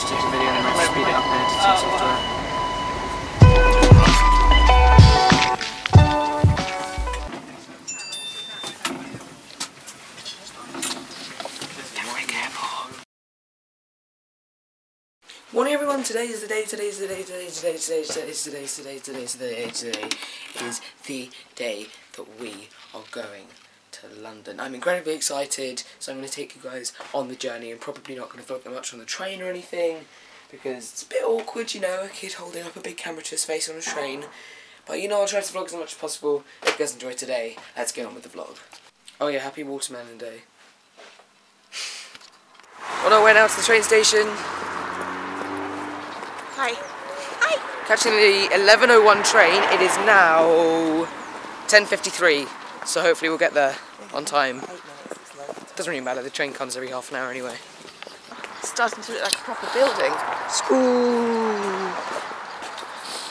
just take a video and I might speed it up and edit it software. Morning everyone, today is the day that we are going to London. I'm incredibly excited, so I'm going to take you guys on the journey. I'm probably not going to vlog that much on the train or anything, because it's a bit awkward, you know, a kid holding up a big camera to his face on a train. But you know, I'll try to vlog as much as possible. If you guys enjoy today, let's get on with the vlog. Oh yeah, happy watermelon day. On our way now to the train station. Hi. Hi. Catching the 11:01 train. It is now 10:53, so hopefully we'll get there on time. Doesn't really matter. The train comes every half an hour anyway. It's starting to look like a proper building. School.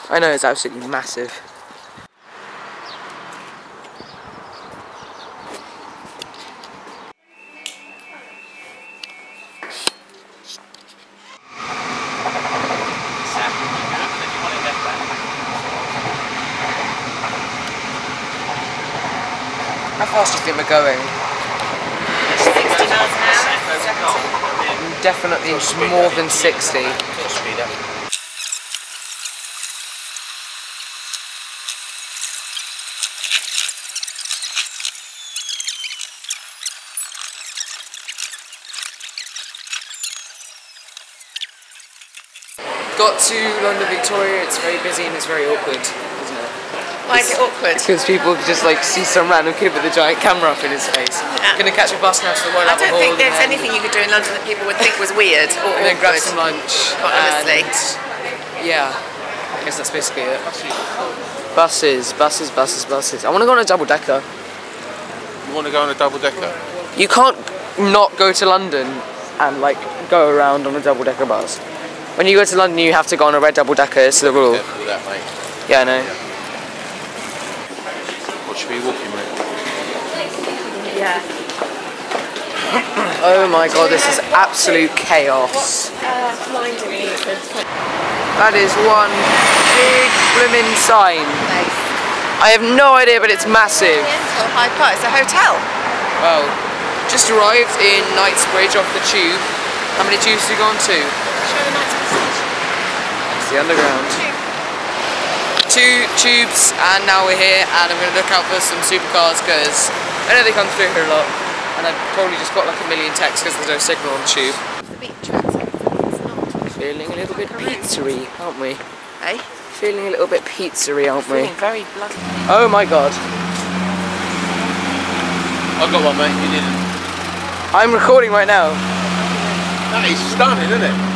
I know, it's absolutely massive. How fast do you think we're going? 60 miles an hour? Definitely more than 60. Got to London Victoria, it's very busy and it's very awkward, isn't it? Why is it awkward? Because people just like see some random kid with a giant camera up in his face. Yeah. Gonna catch a bus now to the Royal Albert Hall. I don't think there's anything you could do in London that people would think was weird or awkward. And then grab some lunch. Quite honestly. Yeah, I guess that's basically it. Buses. I want to go on a double decker. You want to go on a double decker? You can't not go to London and like go around on a double decker bus. When you go to London, you have to go on a red double decker. It's the rule. That, mate. Yeah, I know. Yeah. Should we walk in, mate? Yeah. Oh my god, this is absolute chaos. That is one big blooming sign. Nice. I have no idea, but it's massive. Hyde Park, it's a hotel. Well, just arrived in Knightsbridge off the tube. How many tubes have you gone to? It's the underground. Two tubes, and now we're here, and I'm going to look out for some supercars because I know they come through here a lot, and I've probably just got like a million texts because there's no signal on the tube. Feeling a little bit pizzery, aren't we? Eh? Feeling a little bit pizzery, aren't we? Very bloody. Oh my god. I've got one, mate. You didn't. I'm recording right now. That is stunning, isn't it?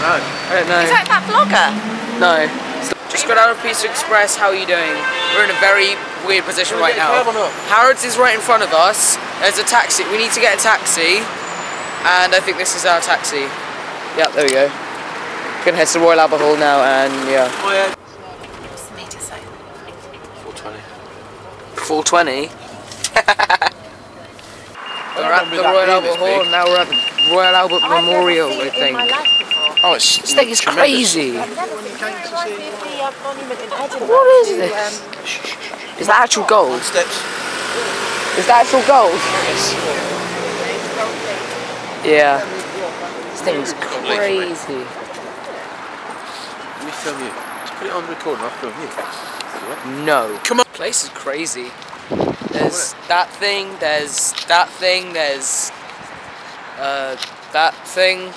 I don't know. Is that that vlogger? No. Just got out of Pizza Express, how are you doing? We're in a very weird position right now. Harrods is right in front of us. There's a taxi, we need to get a taxi. And I think this is our taxi. Yeah, there we go. We're gonna head to the Royal Albert Hall now and yeah. Oh, yeah. What's the meter say? 420. 420? We're at the Royal Albert Hall, now we're at the Royal Albert Memorial, I think. Oh, this thing is crazy! What is this? Is that actual gold? Is that actual gold? Yeah. This thing is crazy. Let me film you. Just put it on record and I'll film you. No. Come on! The place is crazy. There's that thing, there's that thing, there's... that thing.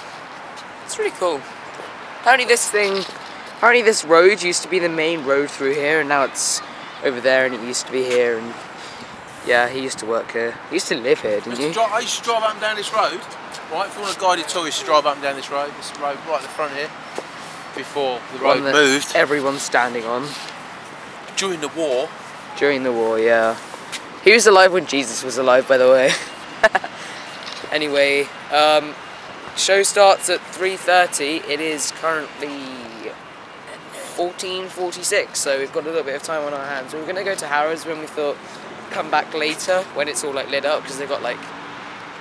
It's really cool. Apparently this road used to be the main road through here and now it's over there and it used to be here and yeah, he used to work here. He used to live here, didn't you? I used to drive up and down this road, right? If you want a guided tour, you used to drive up and down this road right at the front here, before the road moved. Everyone's standing on. During the war. During the war, yeah. He was alive when Jesus was alive, by the way. Anyway, show starts at 3:30. It is currently 14:46, so we've got a little bit of time on our hands. We were going to go to Harrods when we thought, come back later when it's all like lit up, because they've got like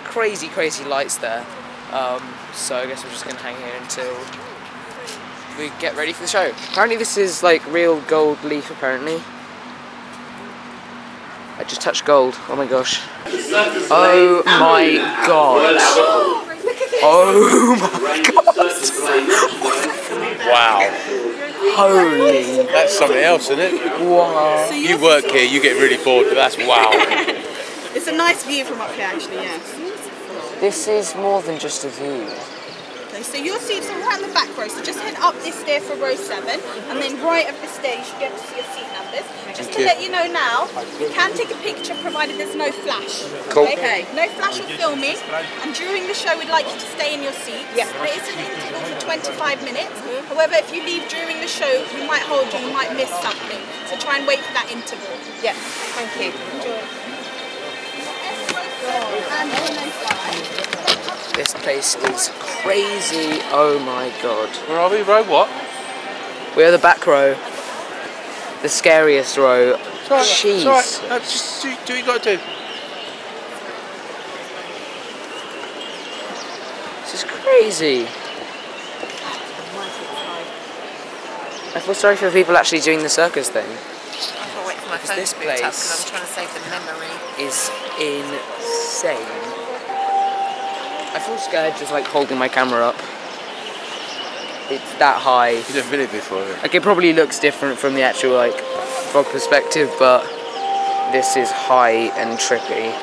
crazy lights there. So I guess we're just going to hang here until we get ready for the show. Apparently this is like real gold leaf, apparently. I just touched gold, oh my gosh. Oh my god. Oh my god. Wow. Holy. That's something else, isn't it? Wow. So you work here, you get really bored, but that's wow. It's a nice view from up here actually, yes. This is more than just a view. Okay, so your seats are right on the back row, so just head up this stair for row 7, and then right up the stair you should be able to see your seat numbers. Just to let you know now, you can take a picture provided there's no flash. Cool. Okay. No flash or filming, and during the show we'd like you to stay in your seats. Yep. There is an interval for 25 minutes, however if you leave during the show you might hold you, you might miss something, so try and wait for that interval. Yes, thank you. Enjoy. This place is crazy, oh my god. Where are we? Row what? We're the back row. The scariest row. Jeez. Right. No, just do what you gotta do. This is crazy. I feel sorry for people actually doing the circus thing. I can't wait for my phone to boot up because I'm trying to save the memory. Is insane. I feel scared just like holding my camera up. It's that high. You've never been it before. Like, it probably looks different from the actual like vlog perspective, but this is high and trippy.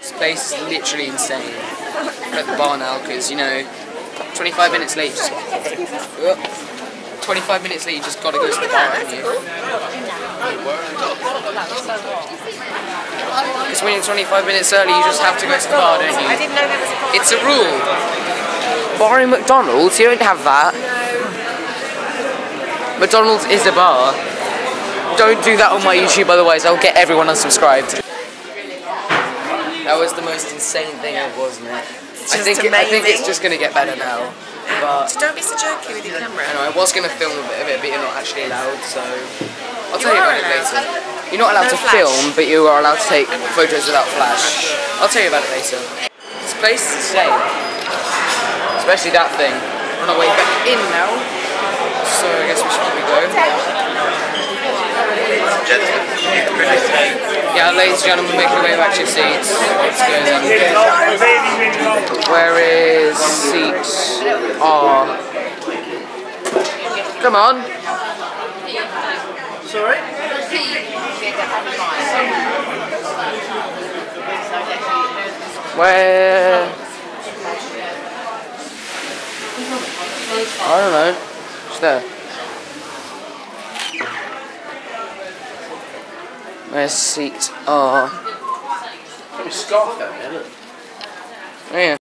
This place is literally insane. We're at the bar now because, you know, 25 minutes late. 25 minutes late, you just gotta go to the bar, haven't you? Because when you're 25 minutes early, you just have to go to the bar, don't you? I didn't know there was a bar. It's a rule. Bar in McDonald's, you don't have that. McDonald's is a bar. Don't do that on my YouTube, otherwise I'll get everyone unsubscribed. That was the most insane thing ever, wasn't it? I think it's just going to get better now. But so don't be so jerky with your camera. I was going to film a bit of it, but you're not actually allowed, so... I'll tell you about it later. You're not allowed to film, but you are allowed to take photos without flash. I'll tell you about it later. This place is insane. Especially that thing. We're on our way back in now. So I guess we should probably go. Yeah, ladies and gentlemen, make your way back to your seats. Let's go then. Where is seats R? Come on. Sorry? Where? I don't know. There. Where seats are. There's a scarf down there, look. Yeah.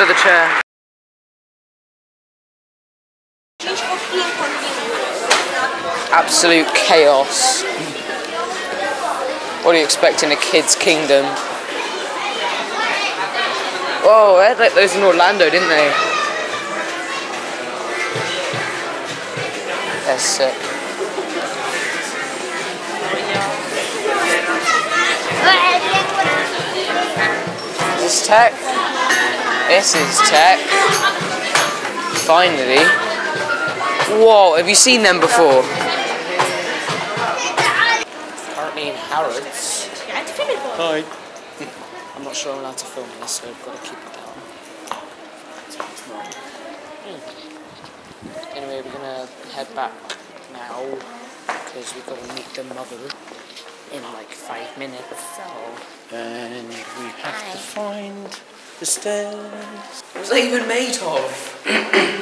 under the chair. Absolute chaos. What do you expect in a kid's kingdom? Oh, they had like those in Orlando, didn't they? They're sick. This tech. This is tech. Finally. Whoa, have you seen them before? Currently in Harrods. Hi. I'm not sure I'm allowed to film this, so I've got to keep it down. Anyway, we're gonna head back now because we've got to meet the mother in like 5 minutes. So. And we have to find the stairs. What's that even made of?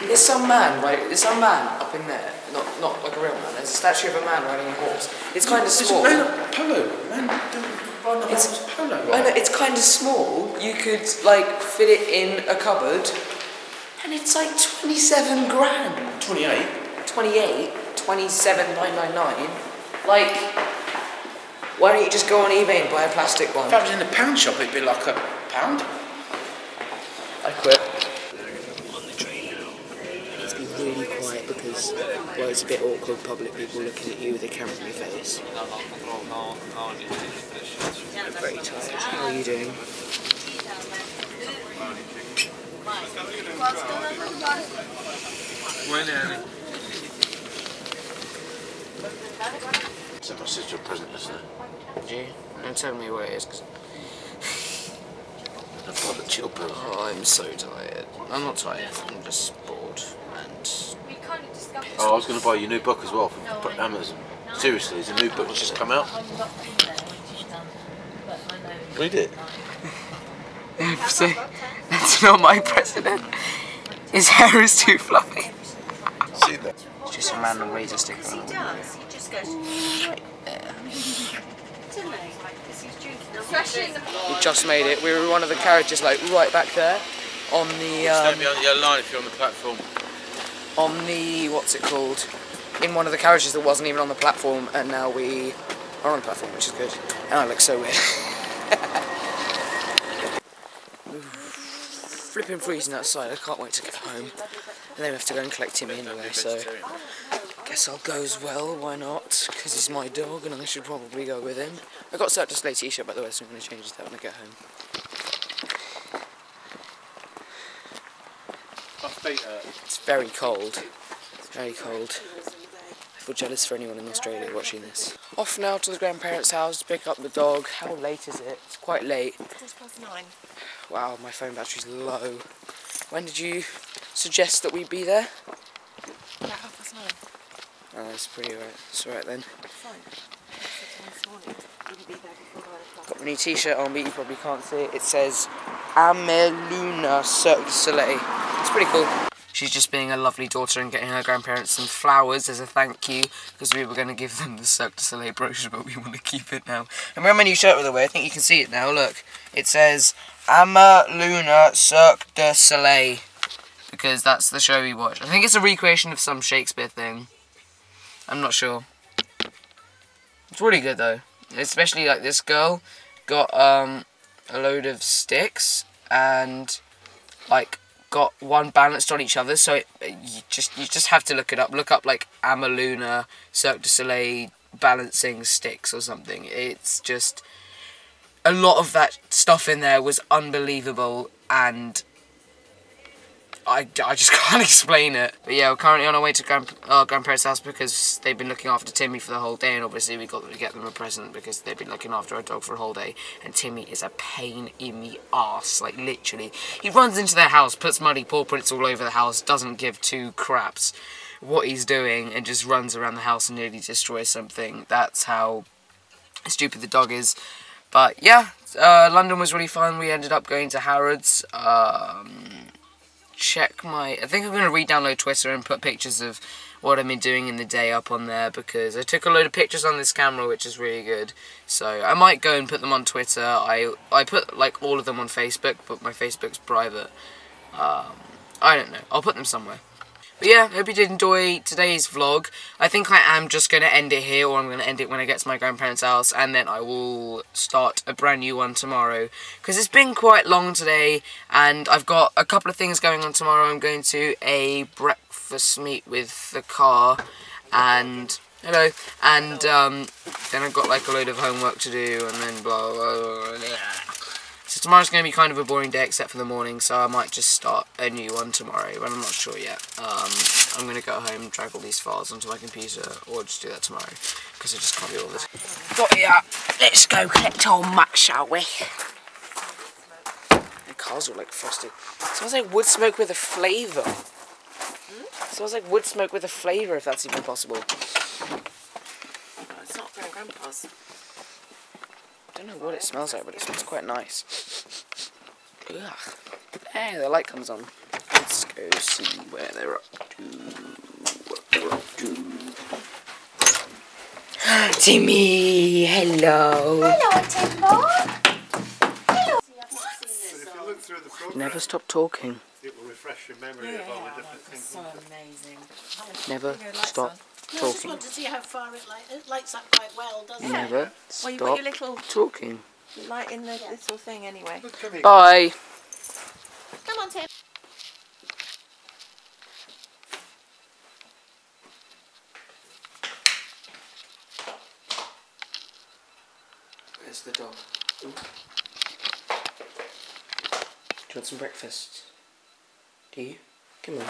There's some man, like there's some man up in there. Not like a real man. There's a statue of a man riding a horse. It's kind of small. It's a polo man. It's polo. I know, it's kind of small. You could like fit it in a cupboard, and it's like 27 grand. 27,999. Like, why don't you just go on eBay and buy a plastic one? If I was in the pound shop, it'd be like a pound. I quit. It's been really quiet because, well, it's a bit awkward. Public people looking at you with a camera in your face. I'm very tired. How are you doing? It's my sister's present, isn't it? Yeah. Don't tell me where it is, because... Oh, I'm so tired. I'm not tired. I'm just bored and... Oh, I was going to buy you a new book as well from Amazon. Seriously, there's a new book that's just come out. Read it. So, that's not my president. His hair is too fluffy. See that? It's just a random razor sticker. Right there. We just made it. We were one of the carriages, like right back there, on the. Don't be on the line if you're on the platform. On the what's it called? In one of the carriages that wasn't even on the platform, and now we are on the platform, which is good. And I look so weird. Flipping freezing outside, I can't wait to get home. And then we have to go and collect Timmy anyway, so I guess I'll go as well, why not? Because he's my dog and I should probably go with him. I got Cirque du Soleil t-shirt by the way, so I'm going to change that when I get home. My feet hurt. It's very cold. Very cold. I feel jealous for anyone in Australia watching this. Off now to the grandparents' house to pick up the dog. How late is it? It's quite late. 9:15. Wow, my phone battery's low. When did you suggest that we be there? About 9:30. Oh, that's pretty alright. It's alright then. Got my new t-shirt on, but you probably can't see it. It says Ameluna Cirque du Soleil. It's pretty cool. She's just being a lovely daughter and getting her grandparents some flowers as a thank you, because we were going to give them the Cirque du Soleil brochure, but we want to keep it now. And we're on my new shirt, by the way. I think you can see it now. Look, it says Ameluna Cirque du Soleil, because that's the show we watch. I think it's a recreation of some Shakespeare thing. I'm not sure. It's really good though. Especially like this girl got a load of sticks and like got one balanced on each other, so you just have to look it up. Look up like Ameluna Cirque du Soleil balancing sticks or something. It's just a lot of that stuff in there was unbelievable, and I just can't explain it. But yeah, we're currently on our way to grandparents' house because they've been looking after Timmy for the whole day, and obviously we got to get them a present because they've been looking after our dog for a whole day, and Timmy is a pain in the arse, like literally. He runs into their house, puts muddy paw prints all over the house, doesn't give two craps what he's doing, and just runs around the house and nearly destroys something. That's how stupid the dog is. But yeah, London was really fun. We ended up going to Harrods. Check my... I think I'm going to re-download Twitter and put pictures of what I've been doing in the day up on there, because I took a load of pictures on this camera, which is really good. So I might go and put them on Twitter. I put like all of them on Facebook, but my Facebook's private. I don't know. I'll put them somewhere. But yeah, hope you did enjoy today's vlog. I think I am just going to end it here, or I'm going to end it when I get to my grandparents' house, and then I will start a brand new one tomorrow. Because it's been quite long today, and I've got a couple of things going on tomorrow. I'm going to a breakfast meet with the car, and... hello. And then I've got like a load of homework to do, and then blah, blah, blah, blah. So tomorrow's going to be kind of a boring day except for the morning, so I might just start a new one tomorrow, but I'm not sure yet. I'm going to go home, drag all these files onto my computer, or just do that tomorrow, because I just can't do all this. Got it up. Let's go collect old Mac, shall we? The car's all like frosted. It smells like wood smoke with a flavour. It smells like wood smoke with a flavour, if that's even possible. It's not from Grandpa's. I don't know what it smells like, but it smells quite nice. Ugh. Hey, the light comes on. Let's go see where they're up to. What they're up to. Timmy! Hello! Hello, Timbo! Hello! What? Never stop talking. It will refresh your memory of all the different things. So amazing. Never stop talking. I just want to see how far it lights up quite well, doesn't it? Never stop talking. Light in the little thing anyway. Bye. Come on, Tim. Where's the dog? Ooh. Do you want some breakfast? Do you? Come on.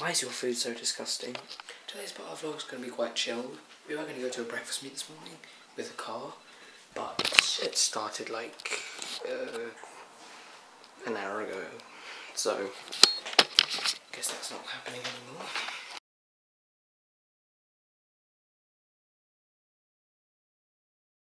Why is your food so disgusting? Today's part of our vlog is going to be quite chilled. We were going to go to a breakfast meet this morning with a car, but it started like an hour ago. So, I guess that's not happening anymore.